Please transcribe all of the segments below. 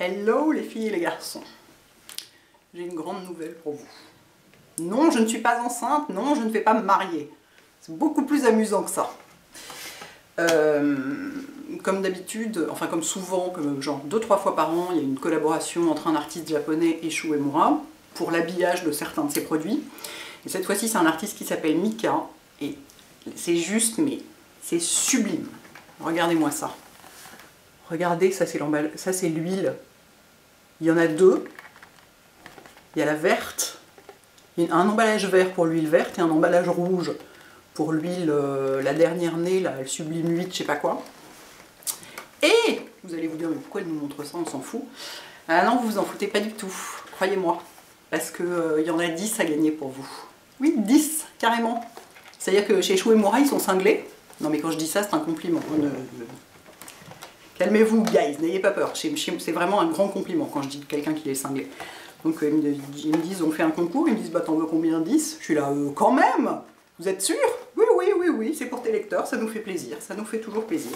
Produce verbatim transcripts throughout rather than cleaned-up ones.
Hello les filles et les garçons, j'ai une grande nouvelle pour vous. Non, je ne suis pas enceinte, non, je ne vais pas me marier. C'est beaucoup plus amusant que ça. Euh, comme d'habitude, enfin comme souvent, comme genre deux trois fois par an, il y a une collaboration entre un artiste japonais et Shu Uemura pour l'habillage de certains de ses produits. Et cette fois-ci, c'est un artiste qui s'appelle Mika, et c'est juste, mais c'est sublime. Regardez-moi ça. Regardez, ça c'est l'emballage, ça c'est l'huile. Il y en a deux. Il y a la verte, un emballage vert pour l'huile verte et un emballage rouge pour l'huile, euh, la dernière née, la sublime huit, je sais pas quoi. Et vous allez vous dire, mais pourquoi elle nous montre ça, on s'en fout. Ah non, vous vous en foutez pas du tout, croyez-moi, parce qu'il euh, y en a dix à gagner pour vous. Oui, dix, carrément. C'est-à-dire que chez Shu Uemura, ils sont cinglés. Non mais quand je dis ça, c'est un compliment. On, euh, Calmez-vous, guys, n'ayez pas peur. C'est vraiment un grand compliment quand je dis quelqu'un qui est cinglé. Donc ils me disent, on fait un concours, ils me disent, bah t'en veux combien, dix? Je suis là, euh, quand même. Vous êtes sûr? Oui, oui, oui, oui, c'est pour tes lecteurs, ça nous fait plaisir, ça nous fait toujours plaisir.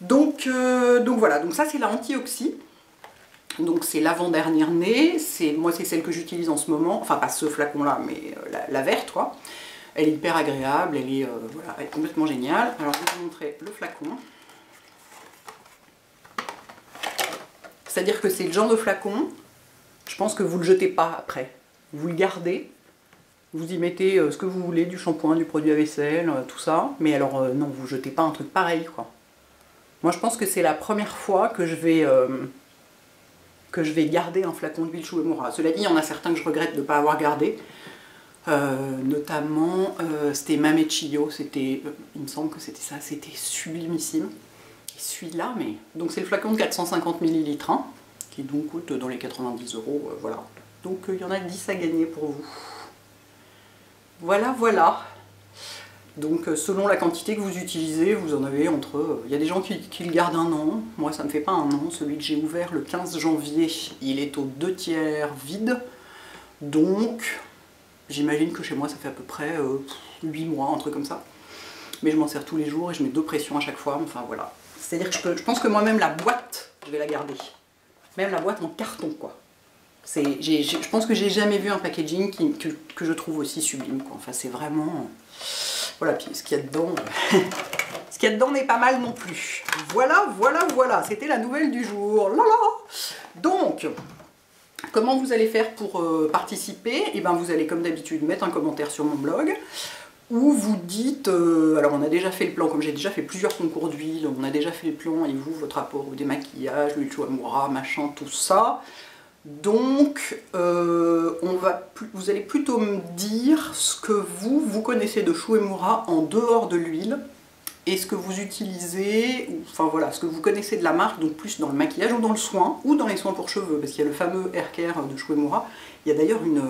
Donc, euh, donc voilà, donc ça c'est la antioxy. Donc c'est l'avant-dernière née, moi c'est celle que j'utilise en ce moment, enfin pas ce flacon-là, mais euh, la, la verte, quoi. Elle est hyper agréable, elle est, euh, voilà, elle est complètement géniale. Alors je vais vous montrer le flacon. C'est-à-dire que c'est le genre de flacon, je pense que vous le jetez pas après. Vous le gardez, vous y mettez ce que vous voulez, du shampoing, du produit à vaisselle, tout ça. Mais alors euh, non, vous jetez pas un truc pareil, quoi. Moi je pense que c'est la première fois que je vais, euh, que je vais garder un flacon d'huile Shu Uemura. Cela dit, il y en a certains que je regrette de ne pas avoir gardé. Euh, notamment, euh, c'était Mamechiyo, c'était, euh, il me semble que c'était ça, c'était sublimissime. Celui-là, mais... Donc c'est le flacon de quatre cent cinquante millilitres, hein, qui donc coûte dans les quatre-vingt-dix euros, euh, voilà. Donc il euh, y en a dix à gagner pour vous. Voilà, voilà. Donc euh, selon la quantité que vous utilisez, vous en avez entre... Il euh, y a des gens qui, qui le gardent un an, moi ça ne me fait pas un an. Celui que j'ai ouvert le quinze janvier, il est aux deux tiers vide. Donc j'imagine que chez moi ça fait à peu près euh, huit mois, un truc comme ça. Mais je m'en sers tous les jours et je mets deux pressions à chaque fois, enfin voilà. C'est-à-dire que je, peux, je pense que moi-même, la boîte, je vais la garder. Même la boîte en carton, quoi. C'est, j'ai, j'ai, je pense que j'ai jamais vu un packaging qui, que, que je trouve aussi sublime, quoi. Enfin, c'est vraiment... Voilà, puis ce qu'il y a dedans... ce qu'il y a dedans n'est pas mal non plus. Voilà, voilà, voilà. C'était la nouvelle du jour. Lala. Donc, comment vous allez faire pour euh, participer? Eh bien, vous allez, comme d'habitude, mettre un commentaire sur mon blog. Où vous dites, euh, alors on a déjà fait le plan, comme j'ai déjà fait plusieurs concours d'huile, on a déjà fait le plan, et vous, votre rapport au démaquillage, l'huile Shu Uemura, machin, tout ça. Donc, euh, on va, vous allez plutôt me dire ce que vous, vous connaissez de Shu Uemura en dehors de l'huile, et ce que vous utilisez, ou, enfin voilà, ce que vous connaissez de la marque, donc plus dans le maquillage ou dans le soin, ou dans les soins pour cheveux, parce qu'il y a le fameux hair care de Shu Uemura. Il y a d'ailleurs une...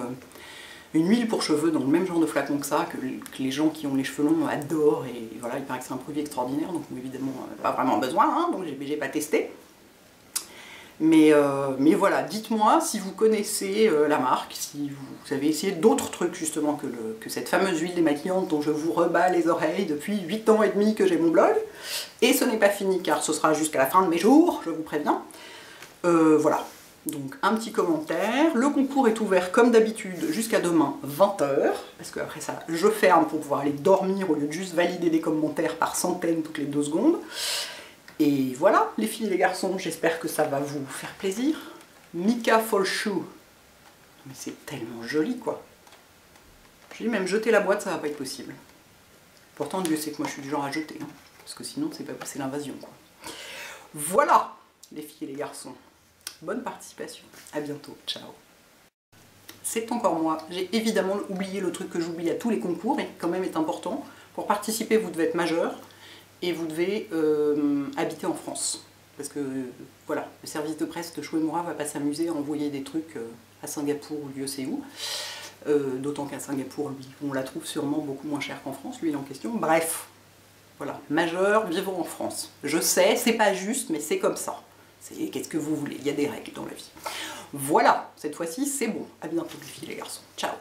une huile pour cheveux dans le même genre de flacon que ça, que les gens qui ont les cheveux longs adorent, et voilà, il paraît que c'est un produit extraordinaire, donc évidemment pas vraiment besoin, hein, donc j'ai pas testé. Mais, euh, mais voilà, dites-moi si vous connaissez euh, la marque, si vous avez essayé d'autres trucs justement que, le, que cette fameuse huile démaquillante dont je vous rebats les oreilles depuis huit ans et demi que j'ai mon blog, et ce n'est pas fini car ce sera jusqu'à la fin de mes jours, je vous préviens. Euh, voilà. Donc un petit commentaire, le concours est ouvert comme d'habitude jusqu'à demain vingt heures, parce qu'après ça je ferme pour pouvoir aller dormir au lieu de juste valider des commentaires par centaines toutes les deux secondes. Et voilà les filles et les garçons, j'espère que ça va vous faire plaisir. Mika for Shoe. Mais c'est tellement joli quoi. Je dis même jeter la boîte ça va pas être possible. Pourtant Dieu sait que moi je suis du genre à jeter, hein, parce que sinon c'est pas c'est l'invasion quoi. Voilà les filles et les garçons. Bonne participation, à bientôt, ciao. C'est encore moi, j'ai évidemment oublié le truc que j'oublie à tous les concours et qui quand même est important. Pour participer, vous devez être majeur et vous devez euh, habiter en France. Parce que, voilà, le service de presse de Shu Uemura va pas s'amuser à envoyer des trucs euh, à Singapour ou Dieu sait où. Euh, D'autant qu'à Singapour, lui, on la trouve sûrement beaucoup moins chère qu'en France, lui il est en question. Bref, voilà, majeur, vivons en France. Je sais, c'est pas juste, mais c'est comme ça. Qu'est-ce que vous voulez? Il y a des règles dans la vie. Voilà, cette fois-ci, c'est bon. À bientôt les filles et les garçons. Ciao.